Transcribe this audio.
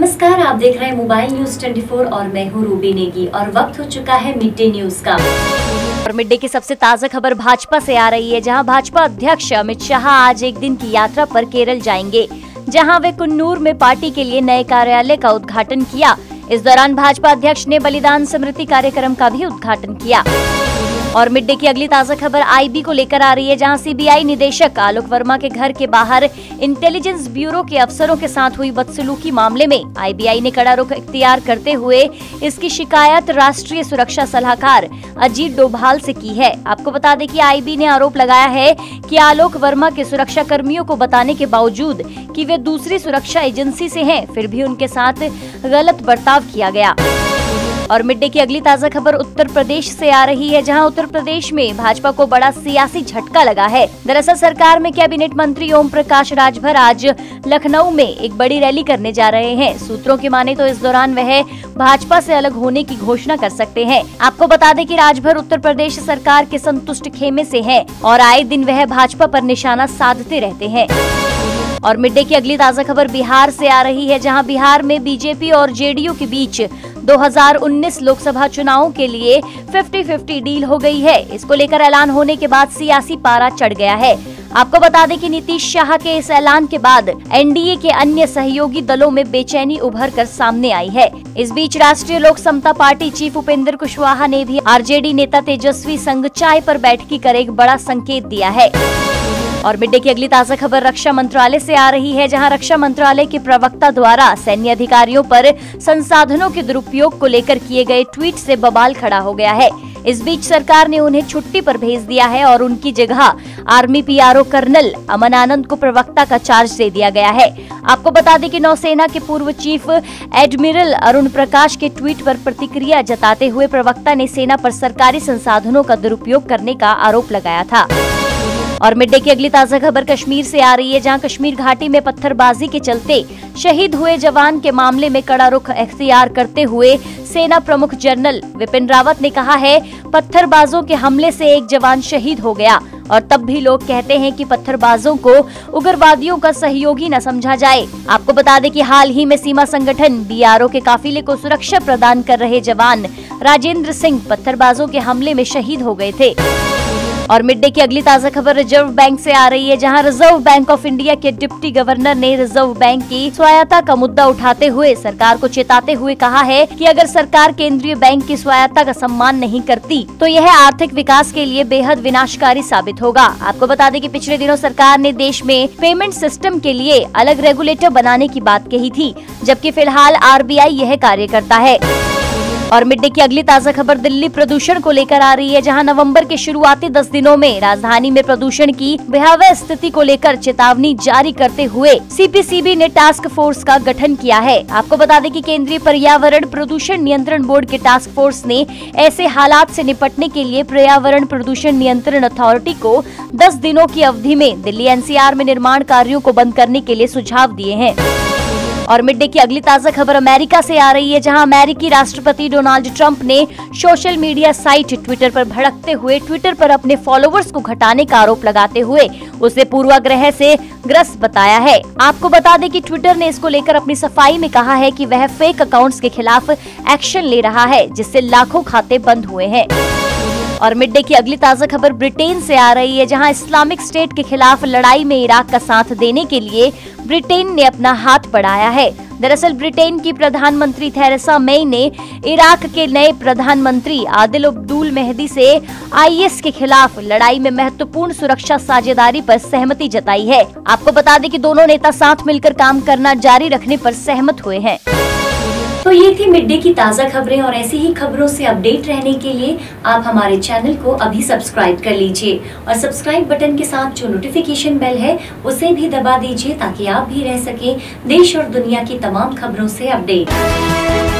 नमस्कार, आप देख रहे हैं मोबाइल न्यूज 24 और मैं हूँ रूबी नेगी और वक्त हो चुका है मिड डे न्यूज का। और मिड डे की सबसे ताज़ा खबर भाजपा से आ रही है, जहां भाजपा अध्यक्ष अमित शाह आज एक दिन की यात्रा पर केरल जाएंगे, जहां वे कुन्नूर में पार्टी के लिए नए कार्यालय का उद्घाटन किया। इस दौरान भाजपा अध्यक्ष ने बलिदान स्मृति कार्यक्रम का भी उद्घाटन किया। और मिड डे की अगली ताज़ा खबर आईबी को लेकर आ रही है, जहां सीबीआई निदेशक आलोक वर्मा के घर के बाहर इंटेलिजेंस ब्यूरो के अफसरों के साथ हुई बदसलूकी मामले में आईबीआई ने कड़ा रुख इख्तियार करते हुए इसकी शिकायत राष्ट्रीय सुरक्षा सलाहकार अजीत डोभाल से की है। आपको बता दें कि आईबी ने आरोप लगाया है कि आलोक वर्मा के सुरक्षा कर्मियों को बताने के बावजूद कि वे दूसरी सुरक्षा एजेंसी से हैं, फिर भी उनके साथ गलत बर्ताव किया गया। और मिड डे की अगली ताज़ा खबर उत्तर प्रदेश से आ रही है, जहां उत्तर प्रदेश में भाजपा को बड़ा सियासी झटका लगा है। दरअसल सरकार में कैबिनेट मंत्री ओम प्रकाश राजभर आज लखनऊ में एक बड़ी रैली करने जा रहे हैं। सूत्रों की माने तो इस दौरान वह भाजपा से अलग होने की घोषणा कर सकते हैं। आपको बता दें कि राजभर उत्तर प्रदेश सरकार के संतुष्ट खेमे से हैं और आए दिन वह भाजपा पर निशाना साधते रहते हैं। और मिड डे की अगली ताज़ा खबर बिहार से आ रही है, जहां बिहार में बीजेपी और जेडीयू के बीच 2019 लोकसभा चुनावों के लिए 50-50 डील हो गई है। इसको लेकर ऐलान होने के बाद सियासी पारा चढ़ गया है। आपको बता दें कि नीतीश शाह के इस ऐलान के बाद एनडीए के अन्य सहयोगी दलों में बेचैनी उभर कर सामने आई है। इस बीच राष्ट्रीय लोक समता पार्टी चीफ उपेंद्र कुशवाहा ने भी आरजेडी नेता तेजस्वी संग चाय पर बैठकी कर एक बड़ा संकेत दिया है। और मिड डे की अगली ताज़ा खबर रक्षा मंत्रालय से आ रही है, जहां रक्षा मंत्रालय के प्रवक्ता द्वारा सैन्य अधिकारियों पर संसाधनों के दुरुपयोग को लेकर किए गए ट्वीट से बवाल खड़ा हो गया है। इस बीच सरकार ने उन्हें छुट्टी पर भेज दिया है और उनकी जगह army PRO colonel Aman Anand को प्रवक्ता का चार्ज दे दिया गया है। आपको बता दें कि नौसेना के पूर्व चीफ एडमिरल अरुण प्रकाश के ट्वीट पर प्रतिक्रिया जताते हुए प्रवक्ता ने सेना पर सरकारी संसाधनों का दुरुपयोग करने का आरोप लगाया था। और मिड डे की अगली ताज़ा खबर कश्मीर से आ रही है, जहां कश्मीर घाटी में पत्थरबाजी के चलते शहीद हुए जवान के मामले में कड़ा रुख अख्तियार करते हुए सेना प्रमुख जनरल विपिन रावत ने कहा है, पत्थरबाजों के हमले से एक जवान शहीद हो गया और तब भी लोग कहते हैं कि पत्थरबाजों को उग्रवादियों का सहयोगी न समझा जाए। आपको बता दें कि हाल ही में सीमा संगठन बीआरओ के काफिले को सुरक्षा प्रदान कर रहे जवान राजेंद्र सिंह पत्थरबाजों के हमले में शहीद हो गए थे। और मिड डे की अगली ताज़ा खबर रिजर्व बैंक से आ रही है, जहां रिजर्व बैंक ऑफ इंडिया के डिप्टी गवर्नर ने रिजर्व बैंक की स्वायत्ता का मुद्दा उठाते हुए सरकार को चेताते हुए कहा है कि अगर सरकार केंद्रीय बैंक की स्वायत्ता का सम्मान नहीं करती तो यह आर्थिक विकास के लिए बेहद विनाशकारी साबित होगा। आपको बता दें कि पिछले दिनों सरकार ने देश में पेमेंट सिस्टम के लिए अलग रेगुलेटर बनाने की बात कही थी, जबकि फिलहाल RBI यह कार्य करता है। और मिड डे की अगली ताज़ा खबर दिल्ली प्रदूषण को लेकर आ रही है, जहां नवंबर के शुरुआती 10 दिनों में राजधानी में प्रदूषण की भयावह स्थिति को लेकर चेतावनी जारी करते हुए CPCB ने टास्क फोर्स का गठन किया है। आपको बता दें कि केंद्रीय पर्यावरण प्रदूषण नियंत्रण बोर्ड के टास्क फोर्स ने ऐसे हालात से निपटने के लिए पर्यावरण प्रदूषण नियंत्रण अथॉरिटी को 10 दिनों की अवधि में दिल्ली NCR में निर्माण कार्यों को बंद करने के लिए सुझाव दिए हैं। और मिड डे की अगली ताज़ा खबर अमेरिका से आ रही है, जहां अमेरिकी राष्ट्रपति डोनाल्ड ट्रंप ने सोशल मीडिया साइट ट्विटर पर भड़कते हुए ट्विटर पर अपने फॉलोअर्स को घटाने का आरोप लगाते हुए उसे पूर्वाग्रह से ग्रस्त बताया है। आपको बता दें कि ट्विटर ने इसको लेकर अपनी सफाई में कहा है कि वह फेक अकाउंट्स के खिलाफ एक्शन ले रहा है, जिससे लाखों खाते बंद हुए हैं। और मिड डे की अगली ताज़ा खबर ब्रिटेन से आ रही है, जहां इस्लामिक स्टेट के खिलाफ लड़ाई में इराक का साथ देने के लिए ब्रिटेन ने अपना हाथ बढ़ाया है। दरअसल ब्रिटेन की प्रधानमंत्री थेरेसा मई ने इराक के नए प्रधानमंत्री आदिल अब्दुल मेहदी से IS के खिलाफ लड़ाई में महत्वपूर्ण सुरक्षा साझेदारी पर सहमति जताई है। आपको बता दें कि दोनों नेता साथ मिलकर काम करना जारी रखने पर सहमत हुए हैं। तो ये थी मिड डे की ताज़ा खबरें और ऐसी ही खबरों से अपडेट रहने के लिए आप हमारे चैनल को अभी सब्सक्राइब कर लीजिए और सब्सक्राइब बटन के साथ जो नोटिफिकेशन बेल है उसे भी दबा दीजिए ताकि आप भी रह सकें देश और दुनिया की तमाम खबरों से अपडेट।